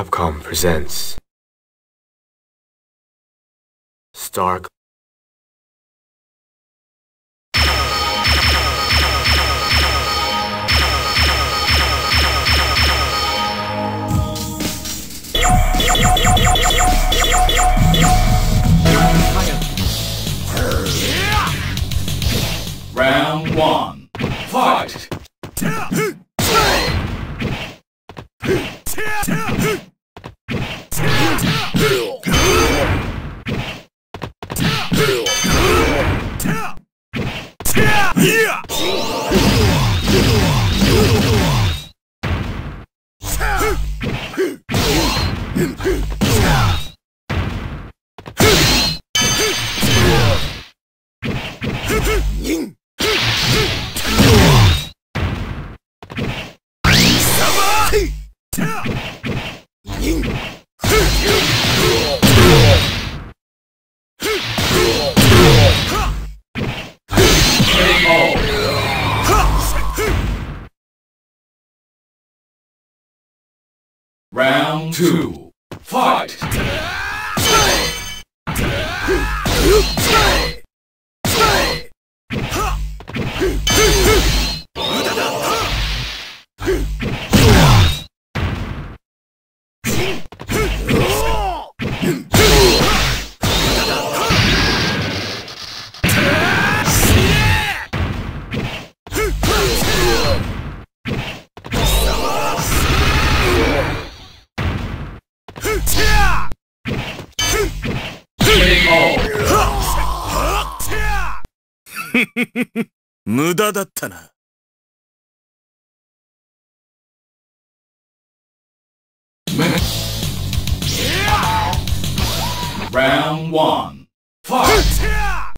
Capcom presents Stark. Round 1. Fight! Round 2. Fight! Round 1. Fight! Round 2. Fight! Round 1. Fight!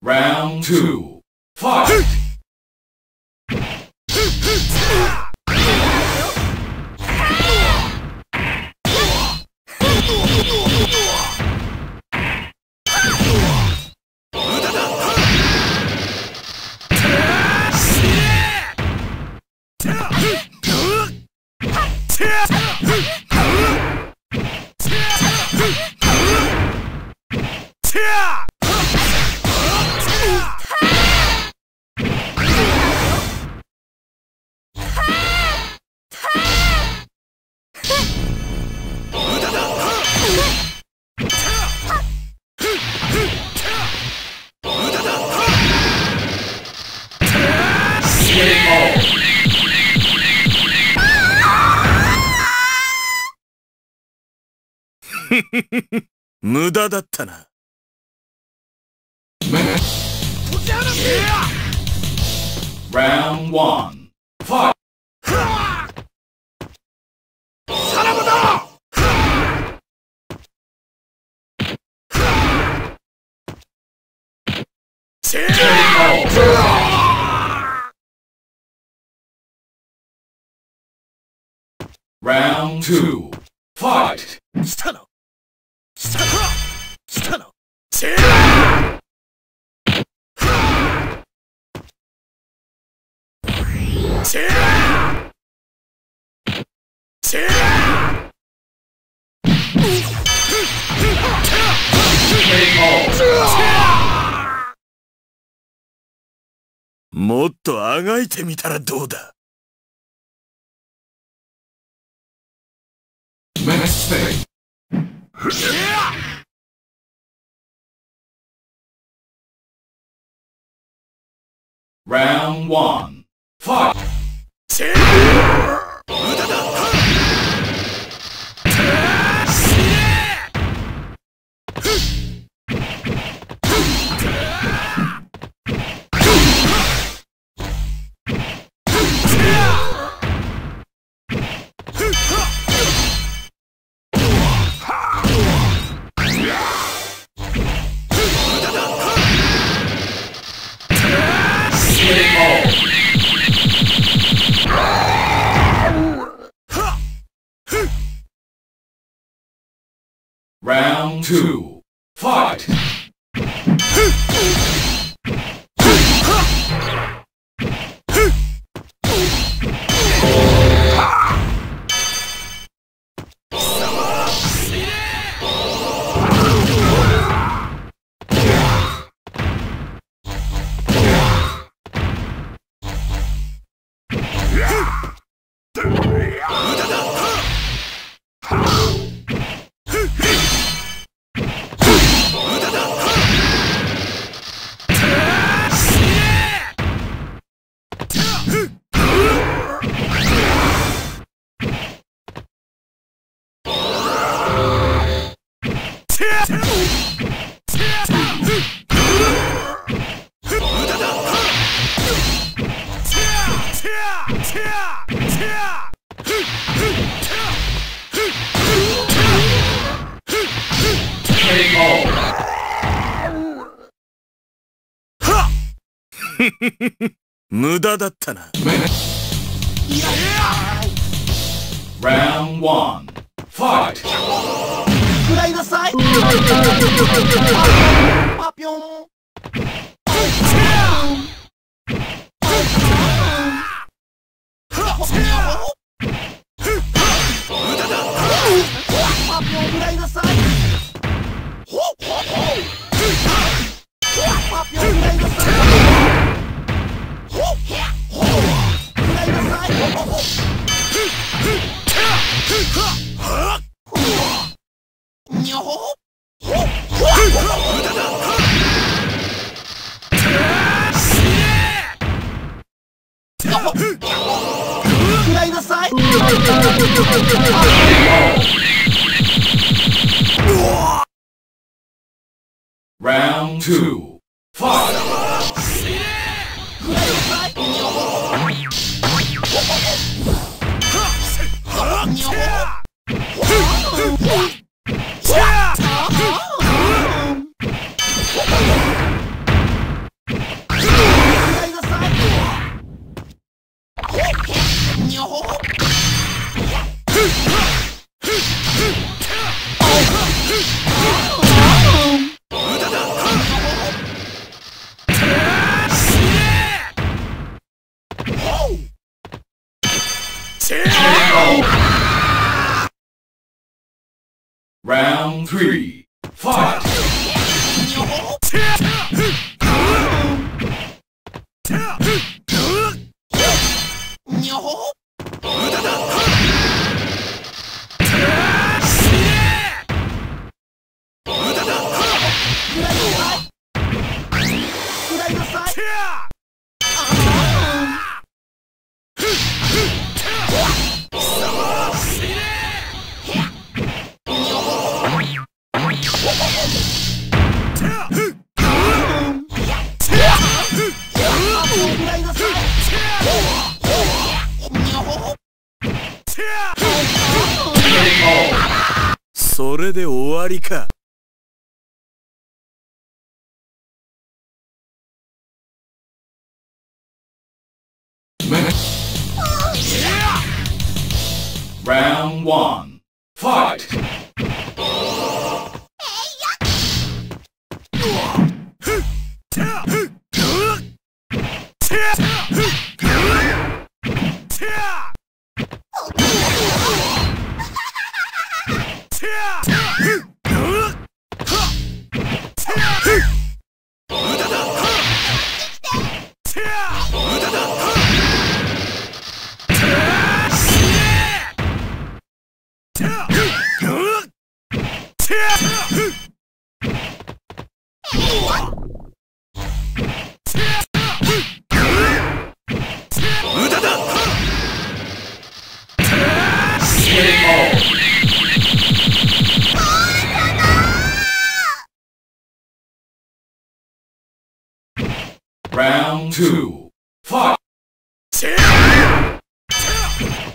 Round 2. Fight! 無駄だったな。Round one. Fight. Round two. Fight. Stano. Stano. Stano. Round one. Fight. Round two. Fight! Round one. Fight. Round two. Round three. Fight. それで終わりか。Round one, fight. Round two, fight! Round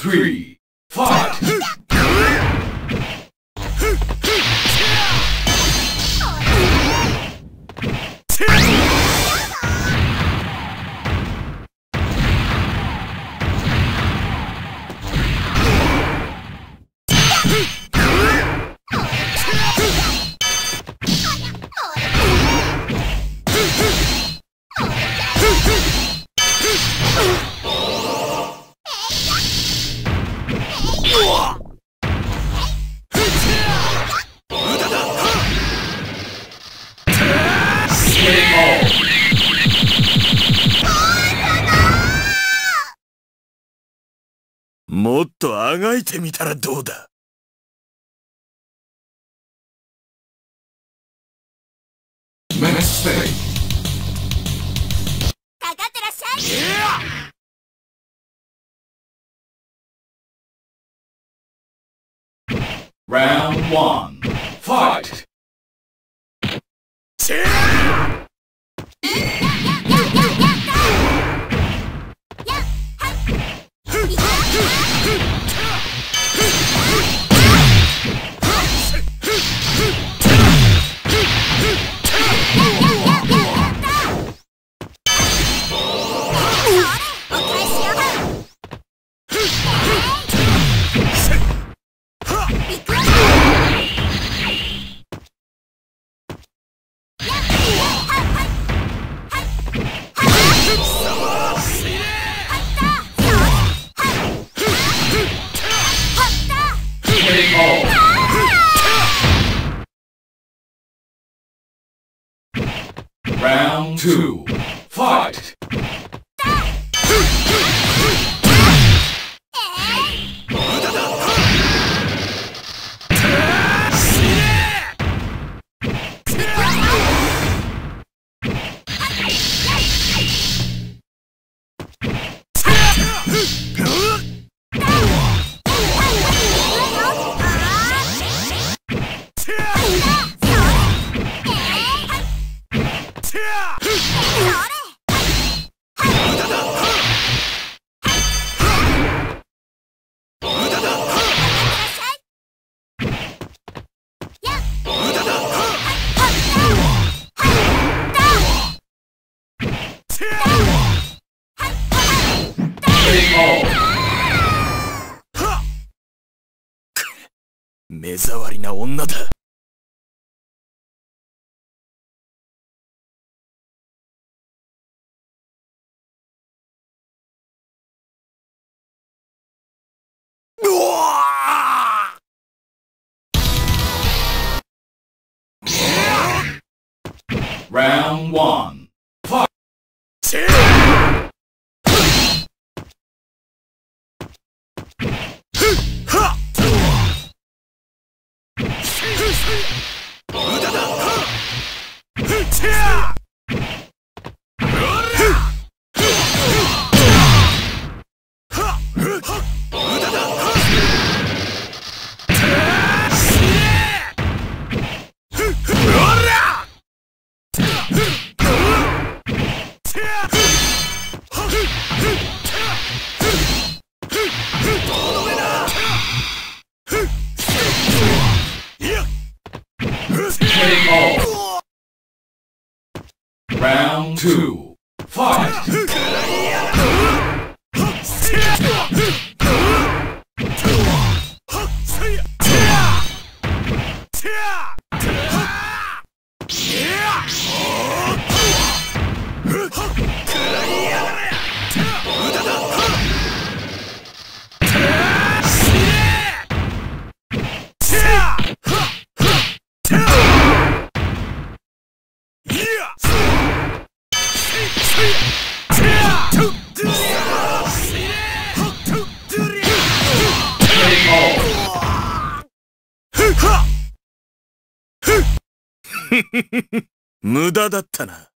three, fight! Round one, fight! Round two, fight! Round one. Part two. Round two. Fight!無駄だったな。